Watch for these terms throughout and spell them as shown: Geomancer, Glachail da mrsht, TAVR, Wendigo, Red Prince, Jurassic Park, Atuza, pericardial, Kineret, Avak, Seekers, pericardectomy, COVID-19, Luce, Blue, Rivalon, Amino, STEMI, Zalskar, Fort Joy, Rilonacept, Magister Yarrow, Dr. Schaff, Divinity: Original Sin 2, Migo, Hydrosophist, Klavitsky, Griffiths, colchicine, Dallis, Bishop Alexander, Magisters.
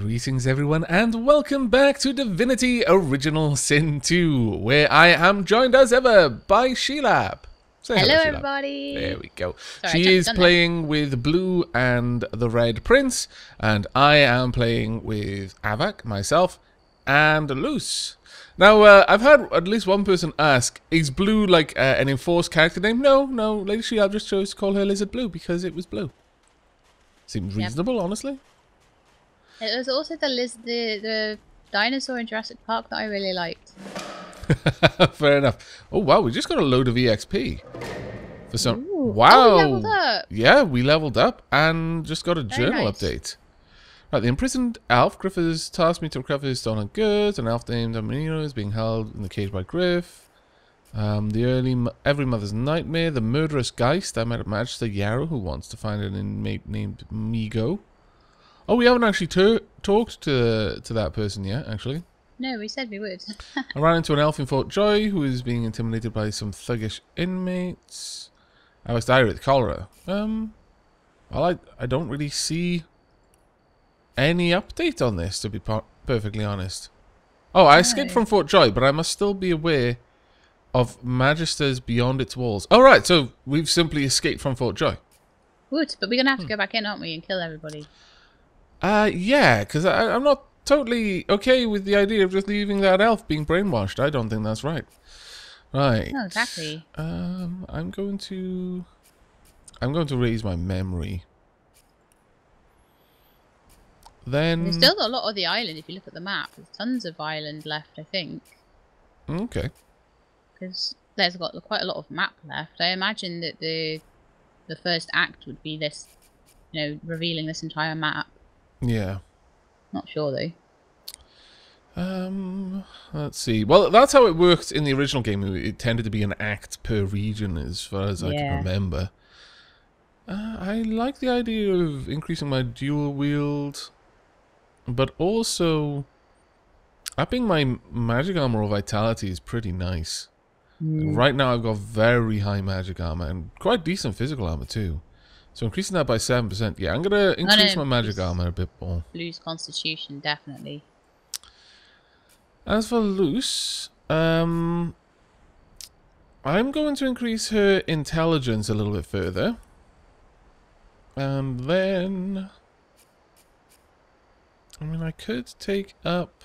Greetings everyone and welcome back to Divinity Original Sin 2, where I am joined as ever by Shelab. Hello everybody! There we go. Sorry, she is playing with Blue and the Red Prince, and I am playing with Avak, myself, and Luce. Now, I've had at least one person ask, is Blue like an enforced character name? No, Lady Shelab just chose to call her Lizard Blue because it was blue. Seems reasonable, honestly. It was also the dinosaur in Jurassic Park that I really liked. Fair enough. Oh wow, we just got a load of EXP. For some wow. Oh, we leveled up. Yeah, we leveled up and just got a journal update. Right, the imprisoned elf Griffiths tasked me to recover his stolen goods. An elf named Amino is being held in the cage by Griff. Every mother's nightmare. The murderous Geist I met at Magister Yarrow, who wants to find an inmate named Migo. Oh, we haven't actually talked to that person yet, actually. No, we said we would. I ran into an elf in Fort Joy who is being intimidated by some thuggish inmates. I was diarrhea with cholera. Well, I don't really see any update on this, to be perfectly honest. Oh, I escaped from Fort Joy, but I must still be aware of Magisters beyond its walls. All right, so we've simply escaped from Fort Joy. Good, but we're going to have to go back in, aren't we, and kill everybody? Yeah, because I'm not totally okay with the idea of just leaving that elf being brainwashed. I don't think that's right. Right. No, exactly. I'm going to raise my memory. Then there's still a lot of the island. If you look at the map, there's tons of island left, I think. Okay. Because there's got quite a lot of map left. I imagine that the first act would be this, you know, revealing this entire map. Yeah. Not sure though. Let's see. Well, that's how it worked in the original game. It tended to be an act per region as far as I can remember. I like the idea of increasing my dual wield, but also upping my magic armor or vitality is pretty nice. Mm. Right now I've got very high magic armor and quite decent physical armor too. So increasing that by 7%. Yeah, I'm going to increase my magic armor a bit more. Lose constitution, definitely. As for Luce, I'm going to increase her intelligence a little bit further. And then... I mean, I could take up...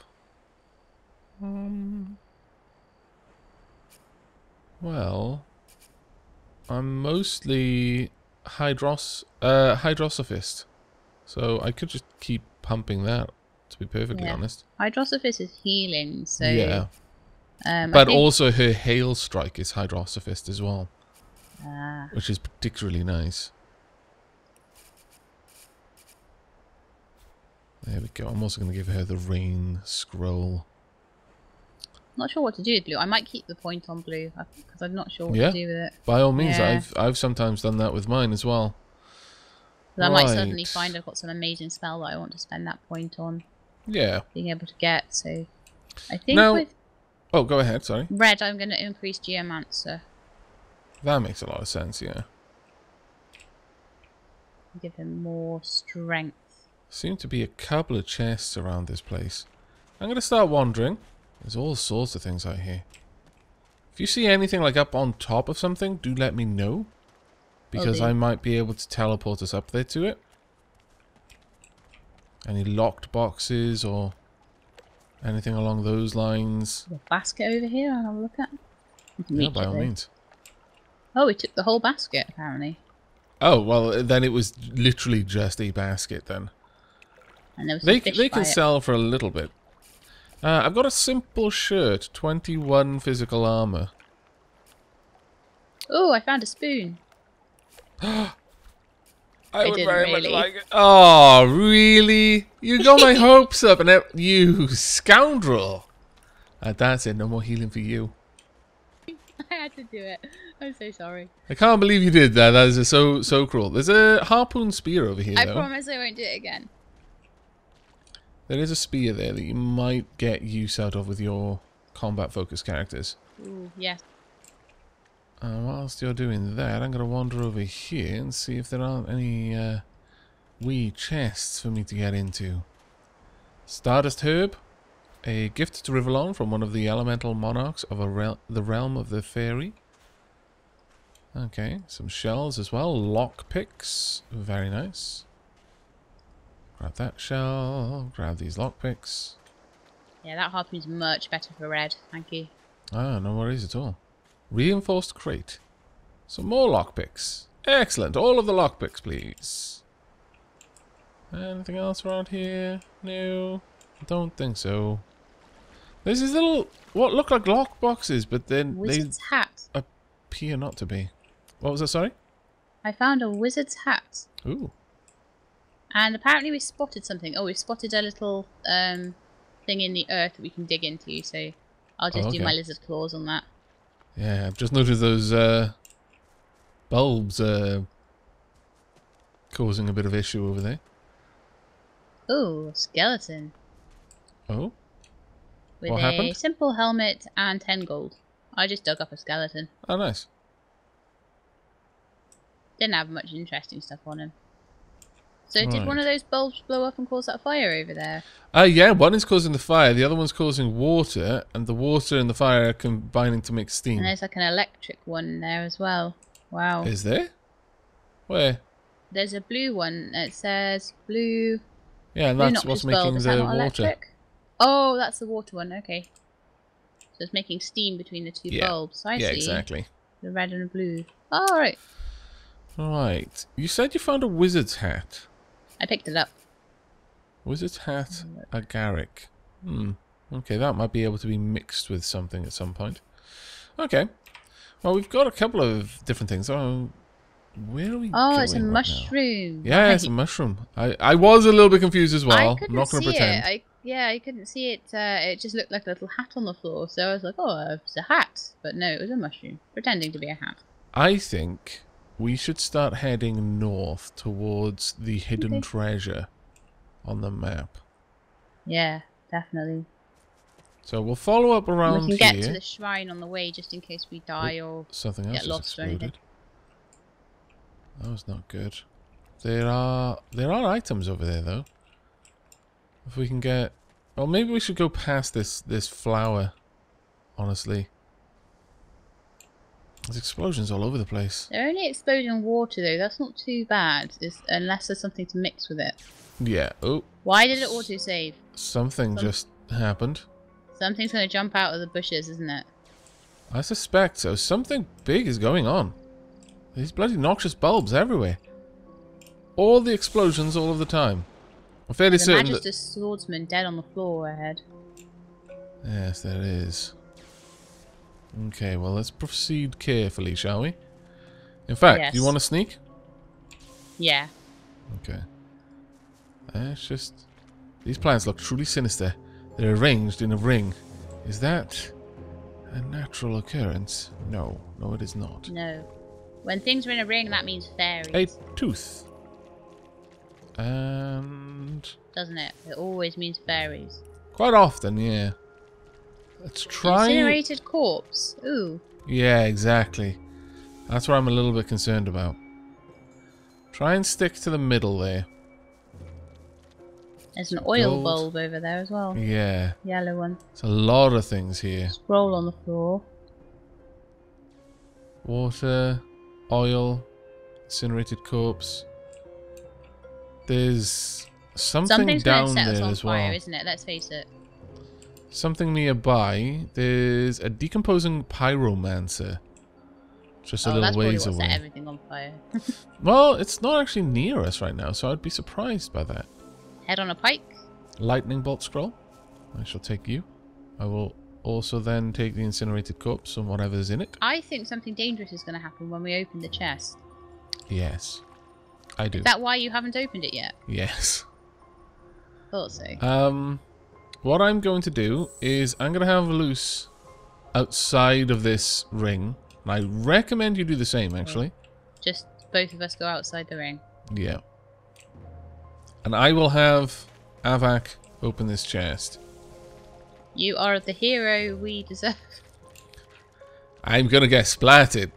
well... I'm mostly... Hydrosophist. So I could just keep pumping that, to be perfectly honest. Hydrosophist is healing, so... Yeah. But also her hail strike is Hydrosophist as well. Which is particularly nice. There we go. I'm also going to give her the rain scroll. Not sure what to do with Blue. I might keep the point on Blue because I'm not sure what to do with it. By all means, I've sometimes done that with mine as well. But I might suddenly find I've got some amazing spell that I want to spend that point on. Yeah. Being able to get, so I think now, with oh, go ahead, sorry. Red, I'm going to increase Geomancer. That makes a lot of sense, yeah. Give him more strength. Seem to be a couple of chests around this place. I'm going to start wandering. There's all sorts of things out here. If you see anything like up on top of something, do let me know. Because I might be able to teleport us up there to it. Any locked boxes or anything along those lines. There's a basket over here I'll have a look at. Yeah, by all means. Oh, we took the whole basket, apparently. Oh, well, then it was literally just a basket then. And there was some fish by it. They can sell for a little bit. I've got a simple shirt, 21 physical armor. Oh, I found a spoon. I would very much like it. Oh, really? You got my hopes up, and you scoundrel! That's it. No more healing for you. I had to do it. I'm so sorry. I can't believe you did that. That is so cruel. There's a harpoon spear over here. I promise I won't do it again. There is a spear there that you might get use out of with your combat-focused characters. Ooh, yes. Whilst you're doing that, I'm going to wander over here and see if there aren't any wee chests for me to get into. Stardust Herb. A gift to Rivalon from one of the elemental monarchs of the realm of the fairy. Okay, some shells as well. Lock picks. Very nice. Grab that shell. Grab these lock picks. Yeah, that harpoon's much better for red. Thank you. Ah, no worries at all. Reinforced crate. Some more lock picks. Excellent. All of the lock picks, please. Anything else around here? No. I don't think so. There's these little, what look like lock boxes, but then wizard's hat. Appear not to be. What was that, sorry? I found a wizard's hat. Ooh. And apparently we spotted something. Oh, we spotted a little thing in the earth that we can dig into, so I'll just do my lizard claws on that. Yeah, I've just noticed those bulbs are causing a bit of issue over there. Ooh, skeleton. Oh? With what happened? A simple helmet and 10 gold. I just dug up a skeleton. Oh, nice. Didn't have much interesting stuff on him. So did one of those bulbs blow up and cause that fire over there? Yeah, one is causing the fire, the other one's causing water, and the water and the fire are combining to make steam. And there's like an electric one in there as well. Wow. Is there? Where? There's a blue one. It says blue... Yeah, and that's what's making the water. Oh, that's the water one, okay. So it's making steam between the two bulbs. I see. Yeah, exactly. The red and the blue. Oh, right. Right. You said you found a wizard's hat. I picked it up. Wizard's hat, agaric. Hmm. Okay, that might be able to be mixed with something at some point. Okay. Well, we've got a couple of different things. Oh, where are we going? It's a mushroom. Now? Yeah, it's a mushroom. I was a little bit confused as well. I'm not going to pretend. Yeah, I couldn't see it. It just looked like a little hat on the floor. So I was like, oh, it's a hat. But no, it was a mushroom. Pretending to be a hat. I think we should start heading north towards the hidden treasure on the map. Yeah, definitely. So we'll follow up around here. We can get to the shrine on the way just in case we die or something else get lost or anything. That was not good. There are items over there though. If we can get, well, maybe we should go past this flower. Honestly, there's explosions all over the place. They're only exploding water though. That's not too bad, unless there's something to mix with it. Yeah. Oh. Why did it auto save? Something just happened. Something's going to jump out of the bushes, isn't it? I suspect so. Something big is going on. These bloody noxious bulbs everywhere. All the explosions all of the time. I'm fairly certain that... Magister swordsman dead on the floor ahead. Yes, there is. Okay, well, let's proceed carefully, shall we? In fact, do you want to sneak? Yeah. Okay. That's just... These plants look truly sinister. They're arranged in a ring. Is that a natural occurrence? No. No, it is not. No. When things are in a ring, that means fairies. A tooth. And... Doesn't it? It always means fairies. Quite often, yeah. Let's try... Incinerated corpse. Ooh. Yeah, exactly. That's what I'm a little bit concerned about. Try and stick to the middle there. There's an oil bulb over there as well. Yeah. Yellow one. There's a lot of things here. Scroll on the floor. Water... Oil, incinerated corpse. There's something down there as well. Fire, isn't it? Let's face it. Something nearby. There's a decomposing pyromancer, just a little ways away. Set everything on fire. Well, it's not actually near us right now, so I'd be surprised by that. Head on a pike. Lightning bolt scroll. I shall take you. I will. Also then take the incinerated corpse and whatever's in it. I think something dangerous is going to happen when we open the chest. Yes, I do. Is that why you haven't opened it yet? Yes. Thought so. What I'm going to do is I'm going to have Luce outside of this ring. And I recommend you do the same, actually. Just both of us go outside the ring. Yeah. And I will have Avak open this chest. You are the hero we deserve. I'm going to get splatted.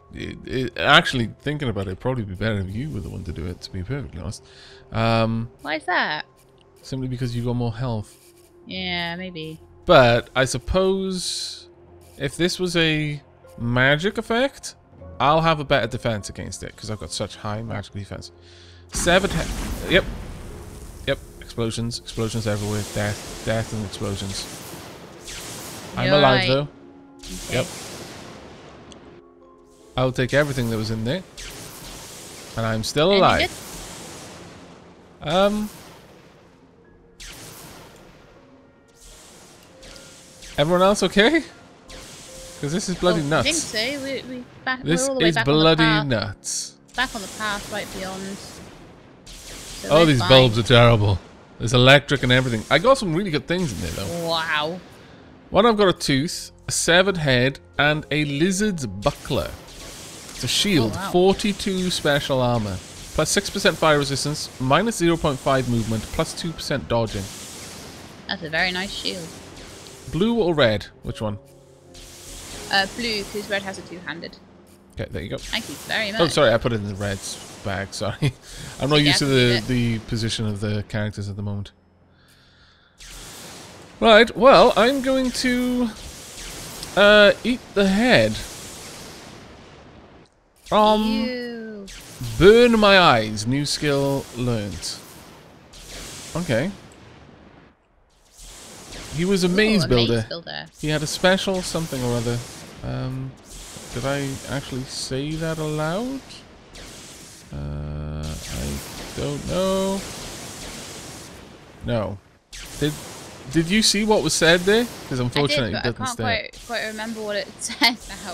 Actually, thinking about it, it'd probably be better if you were the one to do it, to be perfectly honest. Why is that? Simply because you got more health. Yeah, maybe. But I suppose if this was a magic effect, I'll have a better defense against it because I've got such high magic defense. 7. Yep. Yep. Explosions. Explosions everywhere. Death. Death and explosions. You're alive, though. Okay. Yep. I'll take everything that was in there. And I'm still alive. Everyone else okay? Because this is bloody nuts. I think so. We're all the way back on the path. This is bloody nuts. Back on the path, right beyond. So oh, these bulbs are terrible. There's electric and everything. I got some really good things in there, though. Wow. One, I've got a tooth, a severed head, and a lizard's buckler. It's a shield, oh, wow. 42 special armor, plus 6% fire resistance, minus 0.5 movement, plus 2% dodging. That's a very nice shield. Blue or red? Which one? Blue, because red has a two-handed. Okay, there you go. Thank you very much. Oh, sorry, I put it in the red bag, sorry. I'm not used to the position of the characters at the moment. Right, well, I'm going to eat the head. Ew. Burn my eyes. New skill learnt. Okay. He was a maze builder. He had a special something or other. Did I actually say that aloud? I don't know. No. Did you see what was said there? Because unfortunately, I can't quite remember what it said now.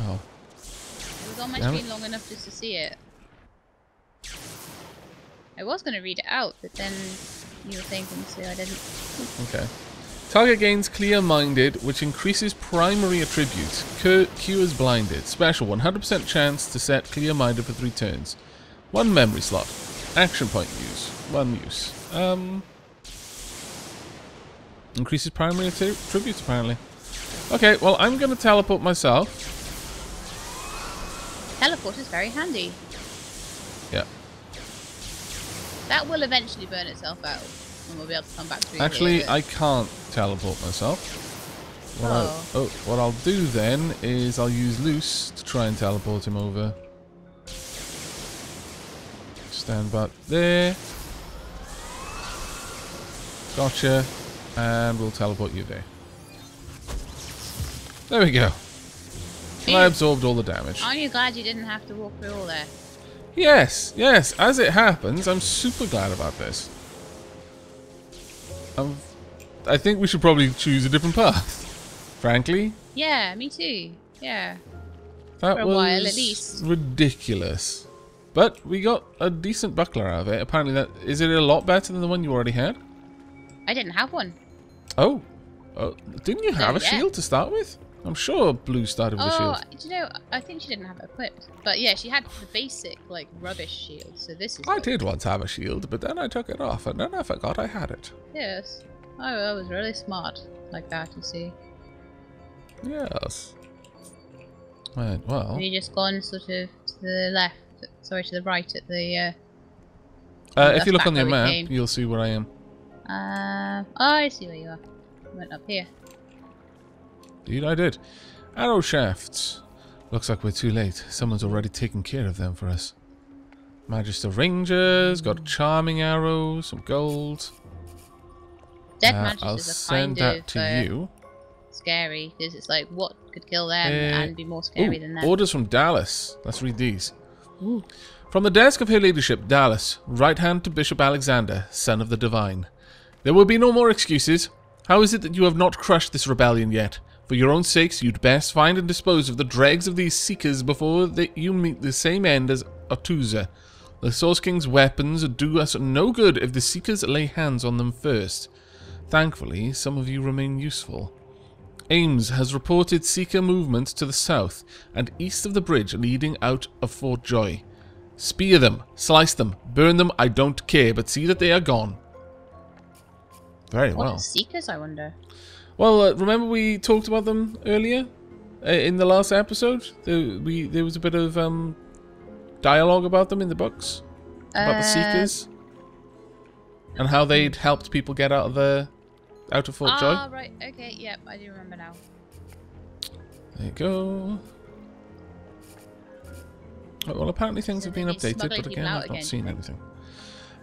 Oh. It was on my screen long enough just to see it. I was going to read it out, but then you were saying things, so I didn't. Okay. Target gains clear-minded, which increases primary attribute. Cures blinded. Special 100% chance to set clear-minded for 3 turns. 1 memory slot. Action point use. 1 use. Increases primary attributes, apparently. Okay, well, I'm going to teleport myself. Teleport is very handy. Yeah. That will eventually burn itself out, and we'll be able to come back to it. Actually, I can't teleport myself. What I'll do then is I'll use Luce to try and teleport him over. Stand back there. Gotcha. And we'll teleport you there. There we go. And I absorbed all the damage. Aren't you glad you didn't have to walk through all that? Yes, yes. As it happens, I'm super glad about this. I think we should probably choose a different path, frankly. Yeah, me too. Yeah. That for a while, at least. Ridiculous. But we got a decent buckler out of it. Apparently, that is it a lot better than the one you already had? I didn't have one. Oh. Didn't you have a shield to start with? I'm sure Blue started with a shield. Oh, do you know, I think she didn't have it equipped. But yeah, she had the basic, like, rubbish shield, so this is... I did once have a shield, but then I took it off, and then I forgot I had it. Yes. I was really smart like that, you see. Yes. Right, well... Have you just gone sort of to the left, sorry, to the right at the... if you look on your map, you'll see where I am. I see where you are. I went up here. Indeed I did. Arrow shafts. Looks like we're too late. Someone's already taken care of them for us. Magister Rangers, got a charming arrow, some gold. Dead Magisters are kind of to you. Scary, because it's like, what could kill them and be more scary than that? Orders from Dallis. Let's read these. Ooh. From the desk of her ladyship, Dallis, right hand to Bishop Alexander, son of the divine. There will be no more excuses. How is it that you have not crushed this rebellion yet? For your own sakes, you'd best find and dispose of the dregs of these Seekers before that you meet the same end as Atuza. The Source King's weapons do us no good if the Seekers lay hands on them first. Thankfully, some of you remain useful. Ames has reported Seeker movement to the south and east of the bridge leading out of Fort Joy. Spear them, slice them, burn them, I don't care, but see that they are gone. Very well. What are Seekers, I wonder? Well, remember we talked about them earlier? In the last episode? There was a bit of dialogue about them in the books? About the Seekers? And how they'd helped people get out of the out of Fort Joy. Ah, right. Okay. Yep, I do remember now. There you go. Oh, well, apparently things have been updated, but again, I've not seen anything.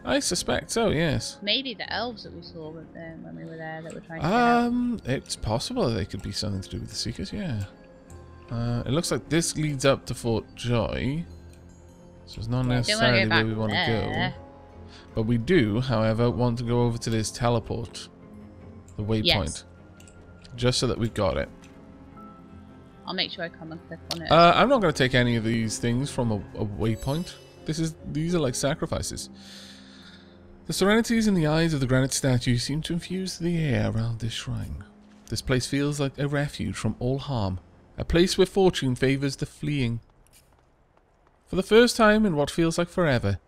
I suspect so, yes. Maybe the elves that we saw with them when we were there that were trying to get out. It's possible they could be something to do with the Seekers, yeah. It looks like this leads up to Fort Joy. So it's not necessarily where we want to go. But we do, however, want to go over to this teleport. The waypoint. Yes. Just so that we've got it. I'll make sure I come and click on it. I'm not going to take any of these things from a waypoint. These are like sacrifices. The serenities in the eyes of the granite statue seem to infuse the air around this shrine. This place feels like a refuge from all harm, a place where fortune favours the fleeing. For the first time in what feels like forever,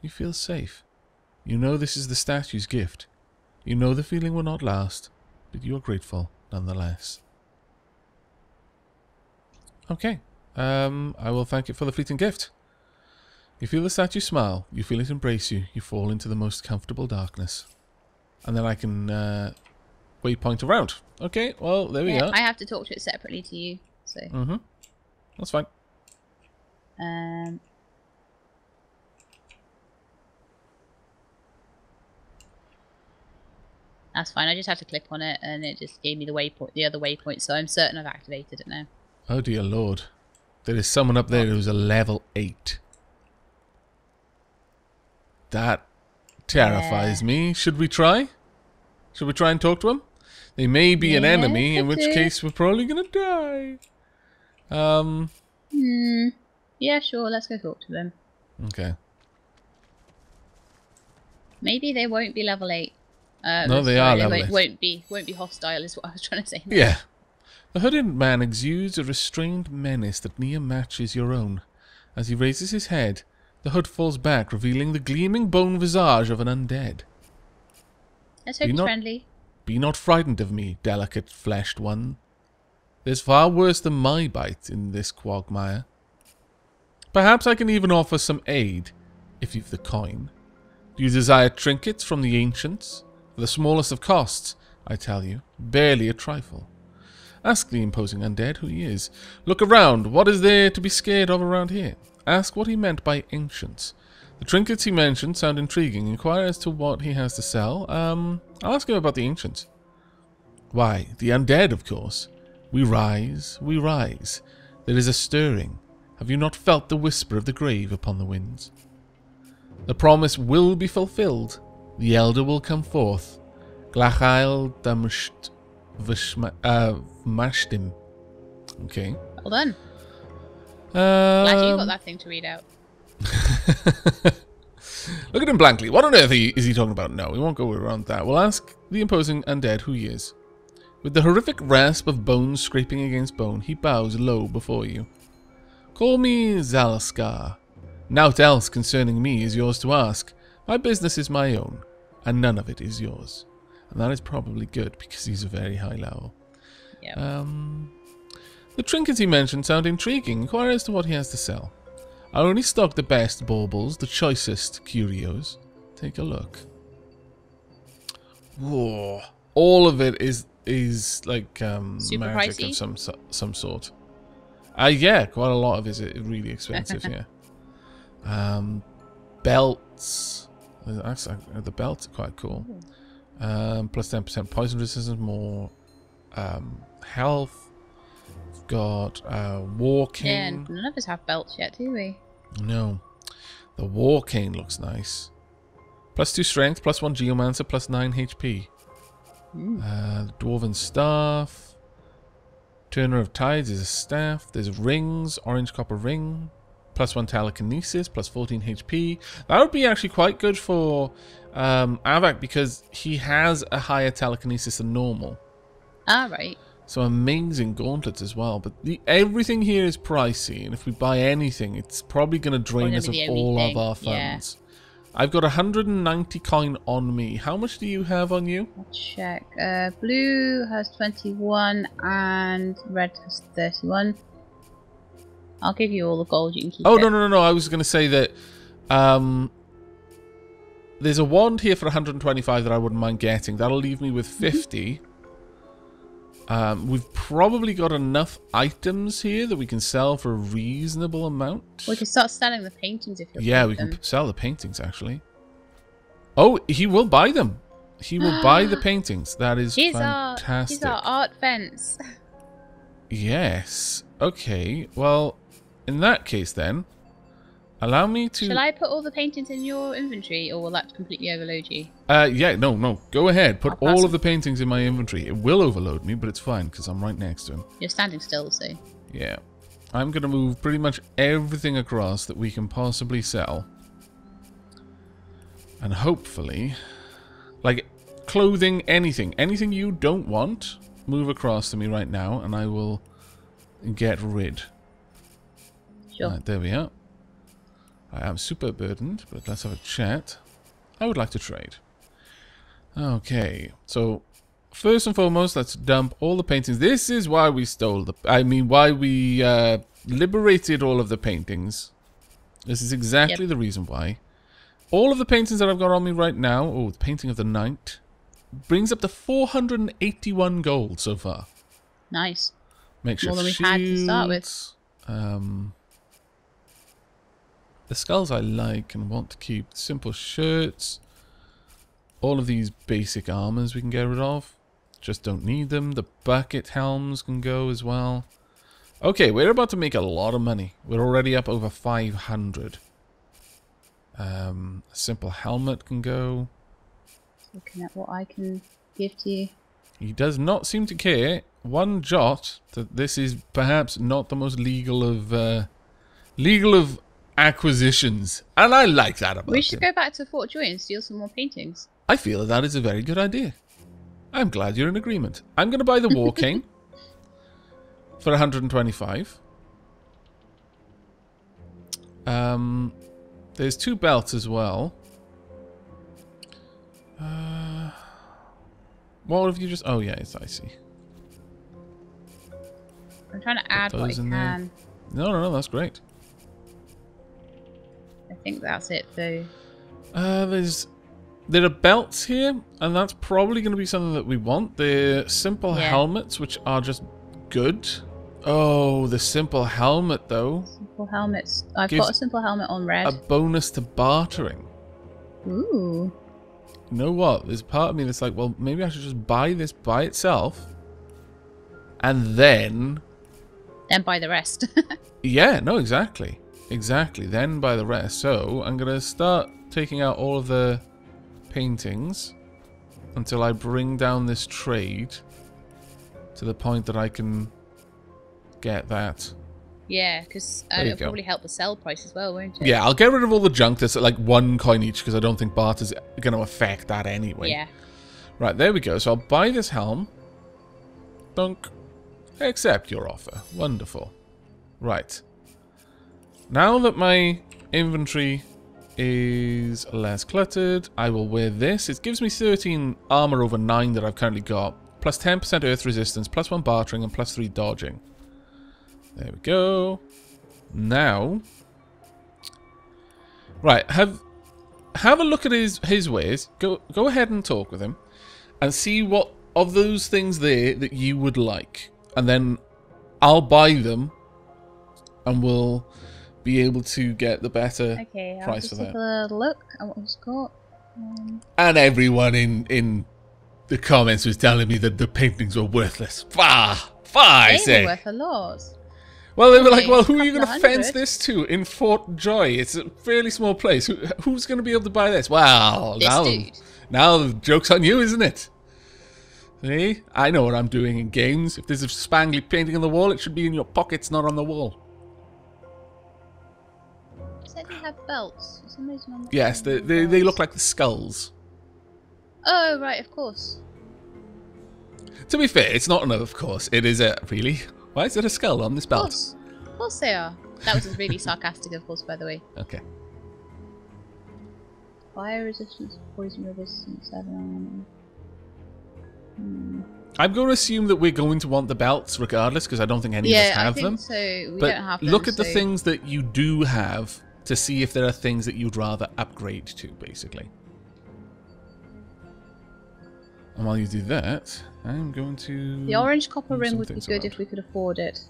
you feel safe. You know this is the statue's gift. You know the feeling will not last, but you are grateful nonetheless. Okay, I will thank it for the fleeting gift. You feel the statue smile, you feel it embrace you, you fall into the most comfortable darkness. And then I can waypoint around. Okay, well, there we are. I have to talk to it separately to you, so... Mm-hmm. That's fine. That's fine, I just had to click on it and it just gave me the waypoint, the other waypoint, so I'm certain I've activated it now. Oh dear lord. There is someone up there who's a level 8. That terrifies me. Should we try? Should we try and talk to him? They may be an enemy, in which case we're probably going to die. Yeah, sure. Let's go talk to them. Okay. Maybe they won't be level 8. No, they are level 8. Won't be hostile is what I was trying to say. Yeah. The hooded man exudes a restrained menace that near matches your own. As he raises his head, the hood falls back, revealing the gleaming bone visage of an undead. Let's hope he's friendly. Be not frightened of me, delicate-fleshed one. There's far worse than my bite in this quagmire. Perhaps I can even offer some aid, if you've the coin. Do you desire trinkets from the ancients? For the smallest of costs, I tell you, barely a trifle. Ask the imposing undead who he is. Look around. What is there to be scared of around here? Ask what he meant by ancients. The trinkets he mentioned sound intriguing. Inquire as to what he has to sell. I'll ask him about the ancients. Why, the undead, of course. We rise, we rise. There is a stirring. Have you not felt the whisper of the grave upon the winds? The promise will be fulfilled. The elder will come forth. Glachail da mrsht. Vashtim. Okay. Well done. Glad you got that thing to read out. Look at him blankly. What on earth is he talking about? No, we won't go around that. We'll ask the imposing undead who he is. With the horrific rasp of bones scraping against bone, he bows low before you. Call me Zalskar. Nought else concerning me is yours to ask. My business is my own, and none of it is yours. And that is probably good, because he's a very high level. Yeah. The trinkets he mentioned sound intriguing. Inquire as to what he has to sell. I only stock the best baubles, the choicest curios. Take a look. Whoa. All of it is like magic pricey? Of some sort. Yeah, quite a lot of it is really expensive, yeah. Belts. The belts are quite cool. Ooh. Plus 10% poison resistance, more health. We've got war cane. Yeah, and none of us have belts yet, do we? No. The war cane looks nice. Plus 2 strength, plus 1 geomancer, plus 9 HP. Dwarven staff. Turner of tides is a staff. There's rings, orange copper ring. Plus 1 telekinesis, plus 14 HP. That would be actually quite good for Avak, because he has a higher telekinesis than normal. Alright. So amazing gauntlets as well. But everything here is pricey, and if we buy anything, it's probably going to drain us of all of our funds. Yeah. I've got 190 coin on me. How much do you have on you? Let's check. Blue has 21 and red has 31. I'll give you all the gold you can keep. Oh, no, no, no, no. I was going to say that There's a wand here for 125 that I wouldn't mind getting. That'll leave me with 50. We've probably got enough items here that we can sell for a reasonable amount. We can start selling the paintings if you want. Yeah, we can sell the paintings, actually. Oh, he will buy them. He will buy the paintings. That is fantastic. These are art vents. Yes. Okay. Well, in that case then, allow me to... Shall I put all the paintings in your inventory, or will that completely overload you? Yeah, no. Go ahead. Put all of the paintings in my inventory. It will overload me, but it's fine, because I'm right next to him. You're standing still, so... Yeah. I'm going to move pretty much everything across that we can possibly sell. And hopefully... Like, clothing, anything. Anything you don't want, move across to me right now, and I will get rid. Sure. Right, there we are. I am super burdened, but let's have a chat. I would like to trade. Okay, so first and foremost, let's dump all the paintings. This is why we stole the... I mean, why we liberated all of the paintings. This is exactly the reason why. All of the paintings that I've got on me right now, oh, the painting of the knight, brings up to 481 gold so far. Nice. Makeshift more than we had to start with. The skulls I like and want to keep. Simple shirts. All of these basic armors we can get rid of. Just don't need them. The bucket helms can go as well. Okay, we're about to make a lot of money. We're already up over 500. A simple helmet can go. Looking at what I can give to you. He does not seem to care one jot that this is perhaps not the most legal of acquisitions, and I like that about it. We should go back to Fort Joy and steal some more paintings. I feel that is a very good idea. I'm glad you're in agreement. I'm going to buy the War King for 125. There's two belts as well. What if you just... Oh, yeah, it's icy. I'm trying to add what I can. No, that's great. I think that's it, though. There are belts here, and that's probably going to be something that we want. They're simple helmets, which are just good. Oh, the simple helmet, though. Simple helmets. I've got a simple helmet on red. A bonus to bartering. Ooh. You know what? There's part of me that's like, well, maybe I should just buy this by itself. And then... Then buy the rest. Yeah, no, exactly. Exactly, then by the rest. So, I'm going to start taking out all of the paintings until I bring down this trade to the point that I can get that. Yeah, because it'll probably help the sell price as well, won't it? Yeah, I'll get rid of all the junk that's like one coin each because I don't think barter's going to affect that anyway. Yeah. Right, there we go. So, I'll buy this helm. Dunk. Accept your offer. Wonderful. Right. Now that my inventory is less cluttered, I will wear this. It gives me 13 armor over 9 that I've currently got, plus 10% earth resistance, plus 1 bartering, and plus 3 dodging. There we go. Now, right, have a look at his ways. Go ahead and talk with him, and see what of those things there that you would like, and then I'll buy them, and we'll be able to get the better price for that. Okay, I'll take a look at what we've got. And everyone in the comments was telling me that the paintings were worthless. Far, I say. They were worth a lot. Well, they were like, well, who are you going to fence this to in Fort Joy? It's a fairly small place. Who's going to be able to buy this? Wow, now the joke's on you, isn't it? See? I know what I'm doing in games. If there's a spangly painting on the wall, it should be in your pockets, not on the wall. They have belts. For some reason I'm not they look like the skulls. Oh, right, of course. To be fair, it's not an of course. It is a... Really? Why is there a skull on this belt? Of course they are. That was really sarcastic, of course, by the way. Okay. Fire resistance, poison resistance, 7. I'm going to assume that we're going to want the belts regardless, because I don't think any of us have them. So. We don't have them. Look at the things that you do have to see if there are things that you'd rather upgrade to, basically. And while you do that, I'm going to... The orange copper ring would be good if we could afford it.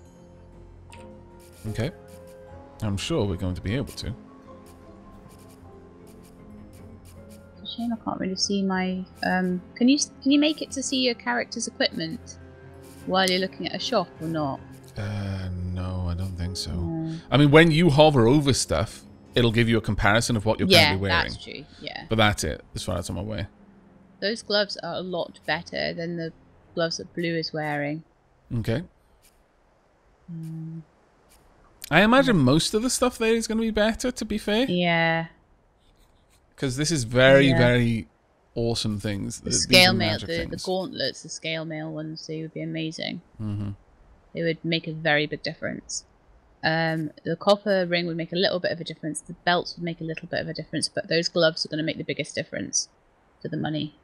Okay. I'm sure we're going to be able to. It's a shame I can't really see my... Can you make it to see your character's equipment while you're looking at a shop or not? No, I don't think so. No. I mean, when you hover over stuff, it'll give you a comparison of what you're currently wearing. Yeah, that's true, yeah. But that's it, as far as I'm aware. Those gloves are a lot better than the gloves that Blue is wearing. Okay. I imagine most of the stuff there is going to be better, to be fair. Yeah. Because this is very, very awesome things. The scale mail, the gauntlets, the scale mail ones, they would be amazing. Mm-hmm. It would make a very big difference. The copper ring would make a little bit of a difference. The belts would make a little bit of a difference. But those gloves are going to make the biggest difference to the money.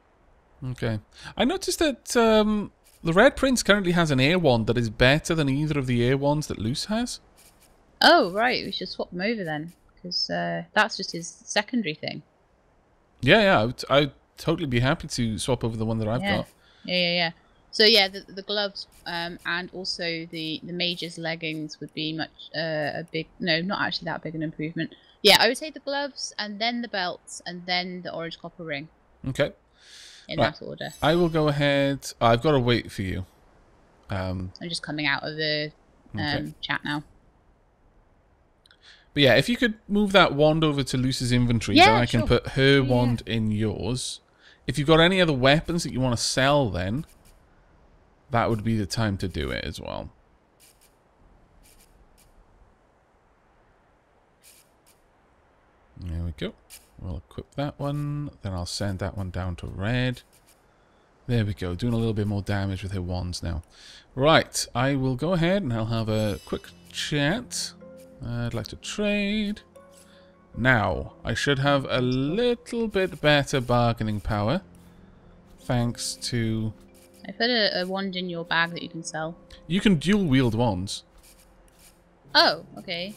Okay. I noticed that the Red Prince currently has an air wand that is better than either of the air wands that Luce has. Oh, right. We should swap them over then. Because that's just his secondary thing. Yeah, yeah. I'd totally be happy to swap over the one that I've got. Yeah, yeah, yeah. So yeah, the gloves and also the mage's leggings would be much a big... No, not actually that big an improvement. Yeah, I would say the gloves and then the belts and then the orange copper ring. Okay. In that order. I will go ahead... I've got to wait for you. I'm just coming out of the chat now. But yeah, if you could move that wand over to Luce's inventory, then I can put her wand in yours. If you've got any other weapons that you want to sell then... That would be the time to do it as well. There we go. We'll equip that one. Then I'll send that one down to red. There we go. Doing a little bit more damage with her wands now. Right. I will go ahead and I'll have a quick chat. I'd like to trade. Now, I should have a little bit better bargaining power. Thanks to... I put a wand in your bag that you can sell. You can dual wield wands. Oh, okay.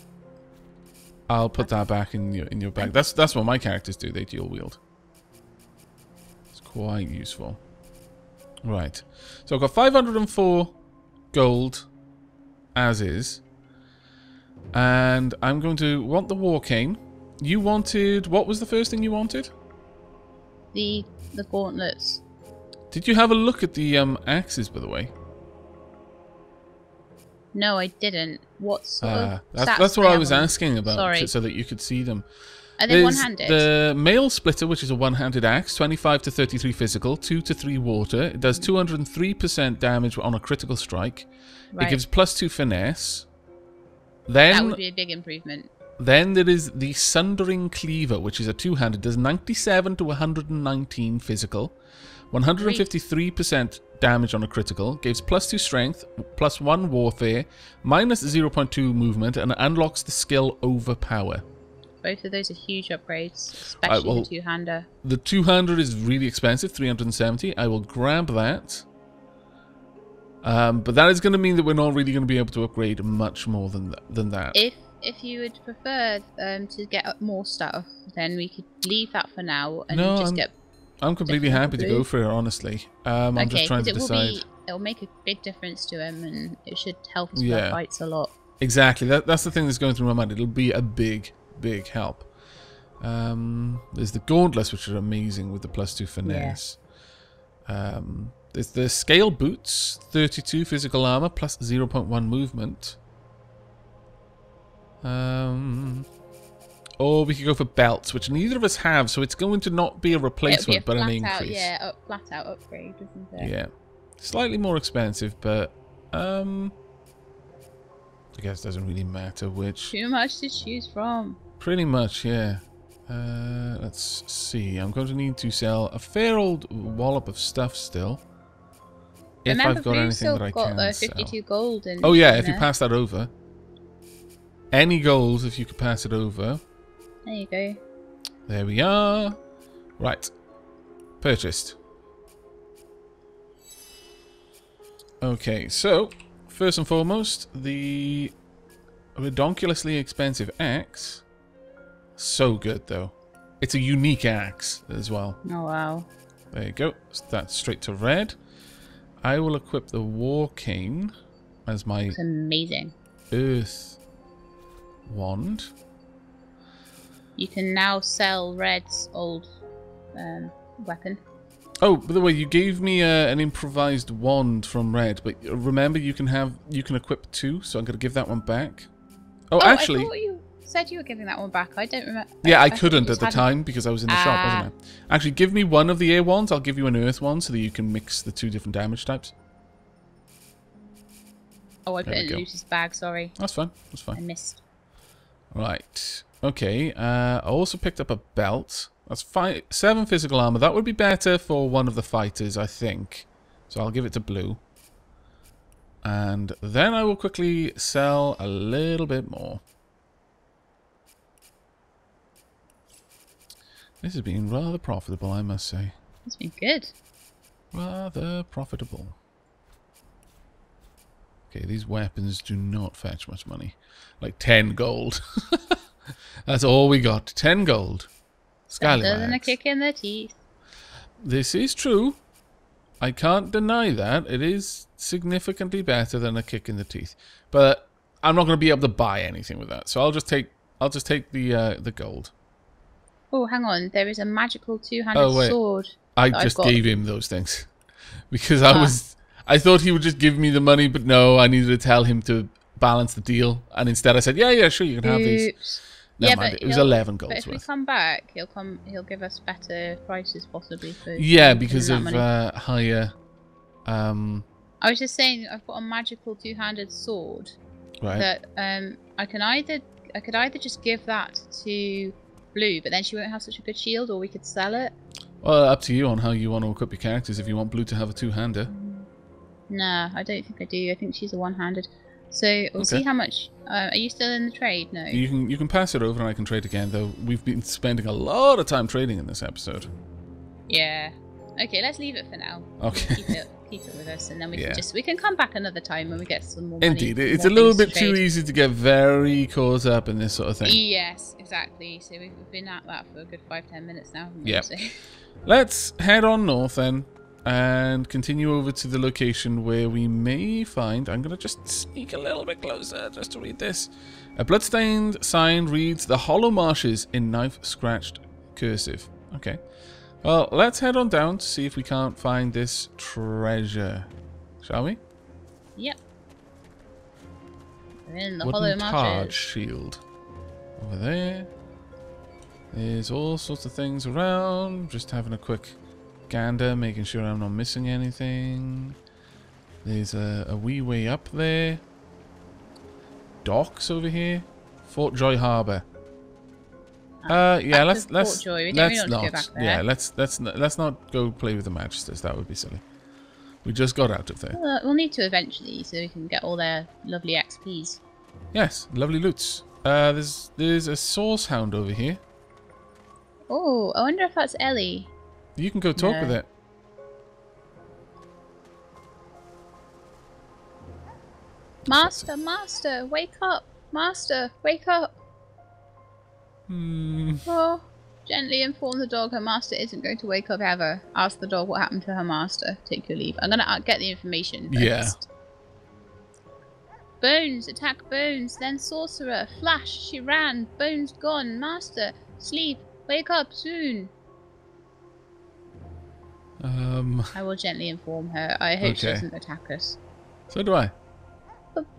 I'll put that back in your bag. That's what my characters do. They dual wield. It's quite useful. Right. So I've got 504 gold, as is, and I'm going to want the war cane. You wanted what was the first thing you wanted? The gauntlets. Did you have a look at the axes, by the way? No, I didn't. What sort of that's what I was asking about, so that you could see them. Are they one-handed? The mail splitter, which is a one-handed axe, 25 to 33 physical, 2 to 3 water. It does 203% damage on a critical strike. Right. It gives +2 finesse. Then, that would be a big improvement. Then there is the Sundering Cleaver, which is a two-handed. Does 97 to 119 physical. 153% damage on a critical, gives +2 strength, +1 warfare, -0.2 movement, and unlocks the skill Overpower. Both of those are huge upgrades, especially the two-hander. The two-hander is really expensive, 370. I will grab that. But that is going to mean that we're not really going to be able to upgrade much more than that. If you would prefer to get up more stuff, then we could leave that for now and I'm completely happy to go for it, honestly. I'm just trying to decide. It'll make a big difference to him, and it should help us with fights a lot. Exactly. That's the thing that's going through my mind. It'll be a big, big help. There's the gauntlets, which are amazing with the +2 finesse. Yeah. There's the scale boots, 32 physical armor, +0.1 movement. Or we could go for belts, which neither of us have, so it's going to not be a replacement, but an increase. Flat out upgrade, isn't it? Yeah. Slightly more expensive, but I guess it doesn't really matter which. Too much to choose from. Pretty much, yeah. Let's see. I'm going to need to sell a fair old wallop of stuff still. Remember, if I've got anything that I can sell. 52 gold in if you pass that over. Any gold, if you could pass it over. There you go. There we are. Right. Purchased. Okay, so, first and foremost, the redonkulously expensive axe. So good, though. It's a unique axe as well. Oh, wow. There you go. So that's straight to red. I will equip the War Cane as my Earth Wand. You can now sell Red's old weapon. Oh, by the way, you gave me an improvised wand from Red, but remember you can equip two, so I'm going to give that one back. Oh, actually, I thought you said you were giving that one back. I don't remember. Yeah, I couldn't at the time because I was in the shop, wasn't I? Actually, give me one of the air wands. I'll give you an earth wand so that you can mix the two different damage types. Oh, I put it in Lucy's bag, sorry. That's fine, that's fine. I missed. Right, okay. I also picked up a belt. That's 7 physical armor. That would be better for one of the fighters, I think. So I'll give it to Blue. And then I will quickly sell a little bit more. This has been rather profitable, I must say. It's been good. Rather profitable. Okay, these weapons do not fetch much money. Like 10 gold. That's all we got. 10 gold. Scallywags. Than a kick in the teeth. This is true. I can't deny that. It is significantly better than a kick in the teeth. But I'm not going to be able to buy anything with that. So I'll just take the gold. Oh, hang on. There is a magical two-handed sword. I just gave him those things. Because I thought he would just give me the money, but no, I needed to tell him to balance the deal. And instead I said, yeah, sure, you can have these. Never mind. But it was 11 gold worth. But if we come back, he'll give us better prices possibly. For because of higher. I was just saying, I've got a magical two-handed sword that I could either just give that to Blue, but then she won't have such a good shield, or we could sell it. Well, up to you on how you want to equip your characters. If you want Blue to have a two-hander. Nah, I don't think I do. I think she's a one-handed. So we'll see how much. Are you still in the trade? No. You can pass it over and I can trade again. Though we've been spending a lot of time trading in this episode. Yeah. Okay, let's leave it for now. Okay. Keep it with us, and then we can we can come back another time when we get some more. Indeed, it's a little bit too easy to get very caught up in this sort of thing. Yes, exactly. So we've been at that for a good 5-10 minutes now. Yeah. So. Let's head on north then. And continue over to the location where we may find... I'm going to just sneak a little bit closer just to read this. A bloodstained sign reads, "The Hollow Marshes" in knife-scratched cursive. Okay. Well, let's head on down to see if we can't find this treasure. Shall we? Yep. We're in the Hollow Marshes. Wooden card shield. Over there. There's all sorts of things around. Just having a quick... gander, making sure I'm not missing anything. There's a wee way up there. Docks over here. Fort Joy Harbour. Let's not go play with the Magisters. That would be silly. We just got out of there. We'll need to eventually, so we can get all their lovely XPs. Yes, lovely loots. There's a source hound over here. Oh, I wonder if that's Ellie. You can go talk with it. Master, wake up. Master, wake up. Oh, gently inform the dog her master isn't going to wake up ever. Ask the dog what happened to her master. Take your leave. I'm going to get the information first. Bones, attack Bones, then Sorcerer. Flash, she ran. Bones gone. Master, sleep. Wake up soon. I will gently inform her. I hope she doesn't attack us. So do I.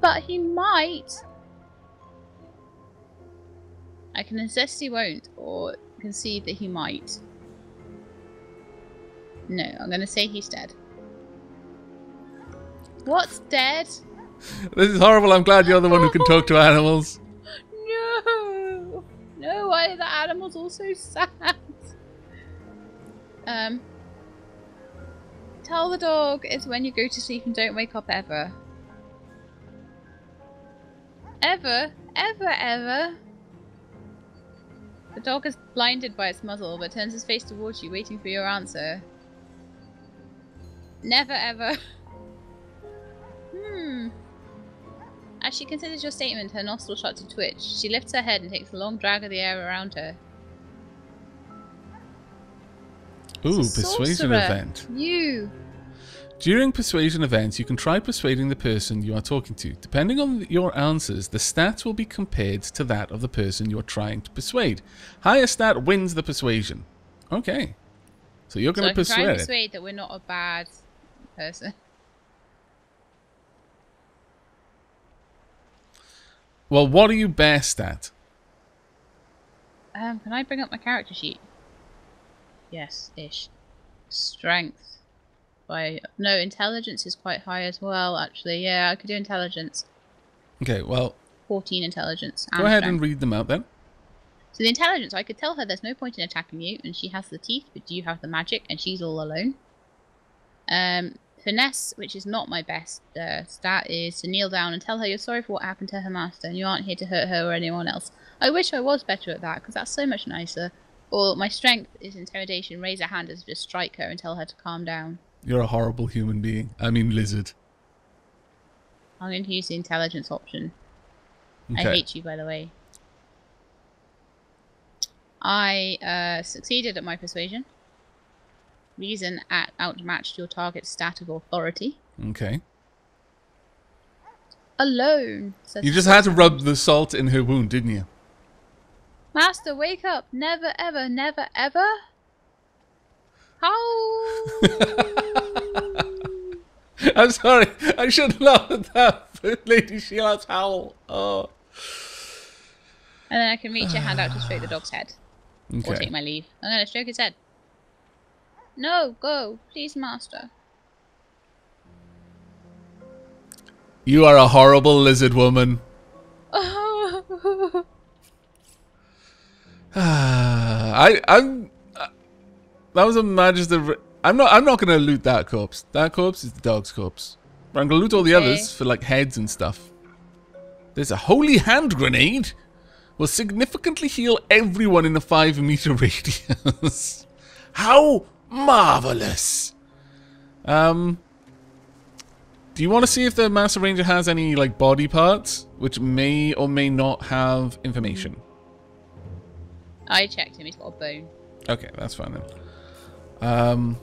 But he might. I can insist he won't, or concede that he might. No, I'm going to say he's dead. What's dead? This is horrible. I'm glad you're the one who can talk to animals. No. No, why are the animals all so sad? Tell the dog it's when you go to sleep and don't wake up ever. Ever. The dog is blinded by its muzzle but turns his face towards you, waiting for your answer. Never ever. As she considers your statement, her nostrils start to twitch. She lifts her head and takes a long drag of the air around her. Ooh, persuasion event. You. During persuasion events, you can try persuading the person you are talking to. Depending on your answers, the stats will be compared to that of the person you're trying to persuade. Higher stat wins the persuasion. Okay. So you're going to persuade. So I can try and persuade that we're not a bad person. Well, what are you best at? Can I bring up my character sheet? Yes, ish. Strength. No, intelligence is quite high as well, actually. Yeah, I could do intelligence. Okay, well... 14 intelligence. Go ahead and read them out, then. So the intelligence, I could tell her there's no point in attacking you, and she has the teeth, but do you have the magic, and she's all alone. Finesse, which is not my best stat, is to kneel down and tell her you're sorry for what happened to her master, and you aren't here to hurt her or anyone else. I wish I was better at that, because that's so much nicer. Or my strength is intimidation, raise a hand as just strike her and tell her to calm down. You're a horrible human being. I mean lizard. I'm going to use the intelligence option. Okay. I hate you, by the way. I succeeded at my persuasion. Reason outmatched your target's stat of authority. Okay. Alone. You just had to rub the salt in her wound, didn't you? Master, wake up. Never, ever, never, ever. How? I'm sorry. I should laugh at that. Lady Sheila's howl. Oh. And then I can reach your hand out to stroke the dog's head. Okay. Or take my leave. I'm going to stroke his head. No, go. Please, master. You are a horrible lizard woman. Oh. That was a Magister. I'm not gonna loot that corpse. That corpse is the dog's corpse. But I'm gonna loot all the others for like heads and stuff. There's a holy hand grenade. Will significantly heal everyone in a 5-meter radius. How marvelous! Do you want to see if the Master Ranger has any like body parts, which may or may not have information? I checked him. He's got a bone. Okay, that's fine then.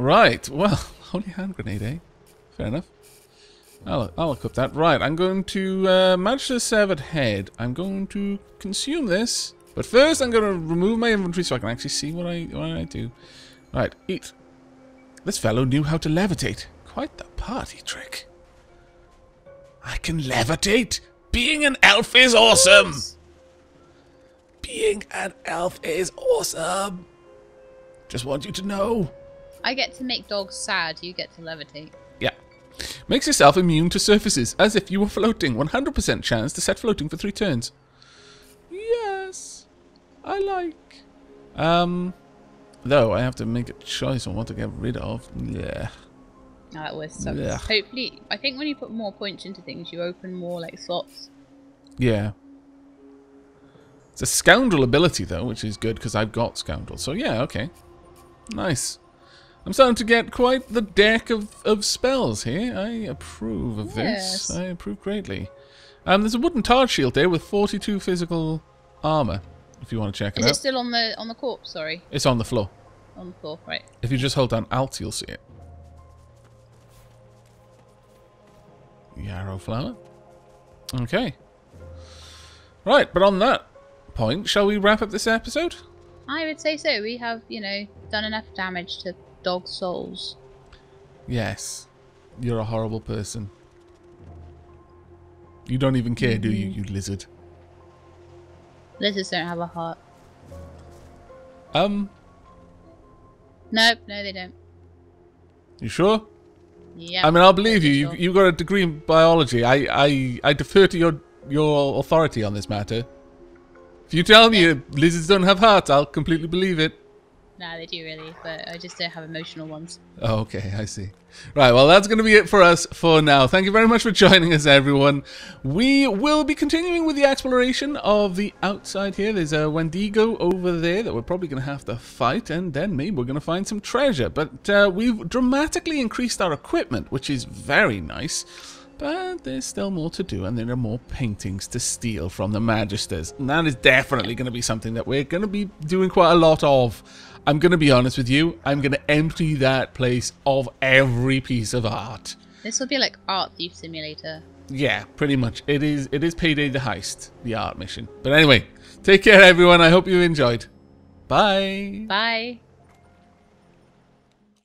Right, well, holy hand grenade, eh? Fair enough. I'll equip that. Right, I'm going to match the severed head. I'm going to consume this. But first, I'm going to remove my inventory so I can actually see what I do. Right, eat. This fellow knew how to levitate. Quite the party trick. I can levitate! Being an elf is awesome! Being an elf is awesome! Just want you to know. I get to make dogs sad. You get to levitate. Yeah. Makes yourself immune to surfaces, as if you were floating. 100% chance to set floating for 3 turns. Yes. I like. Though, I have to make a choice on what to get rid of. Yeah. No, that was something. Yeah. Hopefully, I think when you put more points into things, you open more, like, slots. Yeah. It's a scoundrel ability, though, which is good, because I've got scoundrel. So, yeah, okay. Nice. I'm starting to get quite the deck of spells here. I approve of this. I approve greatly. There's a wooden tard shield there with 42 physical armor, if you want to check it out. Is it still on the corpse, sorry? It's on the floor. On the floor, right. If you just hold down Alt, you'll see it. Yarrow flower. Okay. Right, but on that point, shall we wrap up this episode? I would say so. We have, you know, done enough damage to dog souls. Yes. You're a horrible person. You don't even care, do you, you lizard? Lizards don't have a heart. Nope, no they don't. You sure? Yeah. I mean, I'll believe you. Sure. You got a degree in biology. I defer to your authority on this matter. If you tell me lizards don't have hearts, I'll completely believe it. Nah, they do really, but I just don't have emotional ones. Oh, okay, I see. Right, well, that's going to be it for us for now. Thank you very much for joining us, everyone. We will be continuing with the exploration of the outside here. There's a Wendigo over there that we're probably going to have to fight, and then maybe we're going to find some treasure. But we've dramatically increased our equipment, which is very nice. But there's still more to do, and there are more paintings to steal from the Magisters. And that is definitely going to be something that we're going to be doing quite a lot of. I'm going to be honest with you. I'm going to empty that place of every piece of art. This will be like Art Thief Simulator. Yeah, pretty much. It is Payday the Heist, the art mission. But anyway, take care, everyone. I hope you enjoyed. Bye. Bye.